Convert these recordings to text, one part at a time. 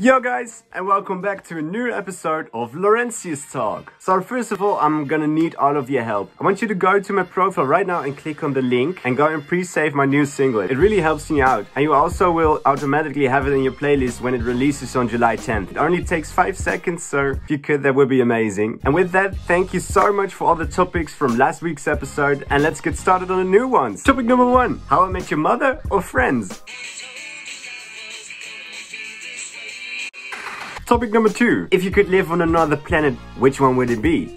Yo guys, and welcome back to a new episode of Laurentius Talk. So first of all, I'm gonna need all of your help. I want you to go to my profile right now and click on the link and go and pre-save my new single. It really helps me out. And you also will automatically have it in your playlist when it releases on July 10th. It only takes 5 seconds, so if you could, that would be amazing. And with that, thank you so much for all the topics from last week's episode, and let's get started on the new ones. Topic number 1, How I Met Your Mother or Friends? Topic number 2, if you could live on another planet, which one would it be?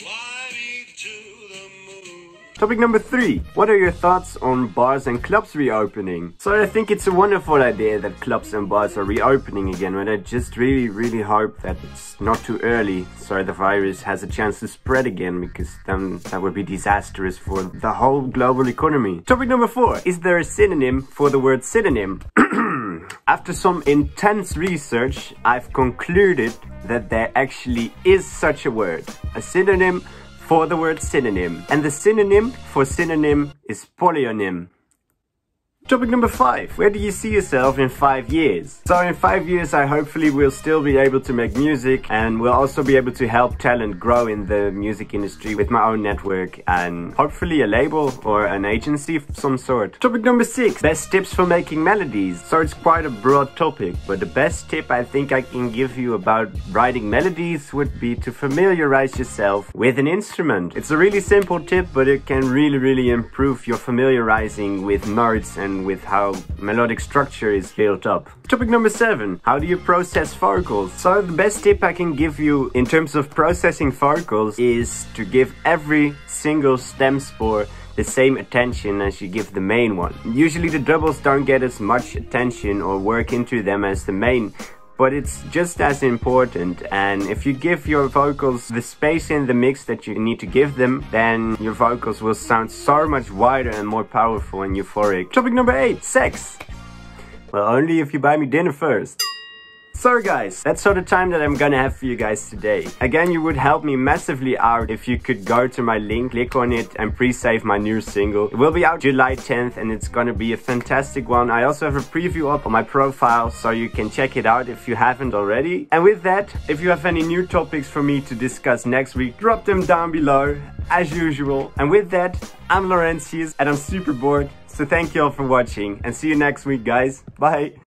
Topic number 3, what are your thoughts on bars and clubs reopening? So I think it's a wonderful idea that clubs and bars are reopening again, but I just really hope that it's not too early so the virus has a chance to spread again, because then that would be disastrous for the whole global economy. Topic number 4, is there a synonym for the word synonym? After some intense research, I've concluded that there actually is such a word, a synonym for the word synonym. And the synonym for synonym is polyonym. Topic number 5, where do you see yourself in 5 years? So in 5 years, I hopefully will still be able to make music, and will also be able to help talent grow in the music industry with my own network and hopefully a label or an agency of some sort. Topic number 6, best tips for making melodies. So it's quite a broad topic, but the best tip I think I can give you about writing melodies would be to familiarize yourself with an instrument. It's a really simple tip, but it can really improve your familiarizing with notes and with how melodic structure is built up. Topic number 7, how do you process vocals? So the best tip I can give you in terms of processing vocals is to give every single stem spore the same attention as you give the main one. Usually the doubles don't get as much attention or work into them as the main, but it's just as important, and if you give your vocals the space in the mix that you need to give them, then your vocals will sound so much wider and more powerful and euphoric. Topic number 8, sex. Well, only if you buy me dinner first. So guys, that's all the time that I'm gonna have for you guys today. Again, you would help me massively out if you could go to my link, click on it and pre-save my new single. It will be out July 10th and it's gonna be a fantastic one. I also have a preview up on my profile, so you can check it out if you haven't already. And with that, if you have any new topics for me to discuss next week, drop them down below as usual. And with that, I'm Laurentius and I'm super bored. So thank you all for watching and see you next week guys. Bye!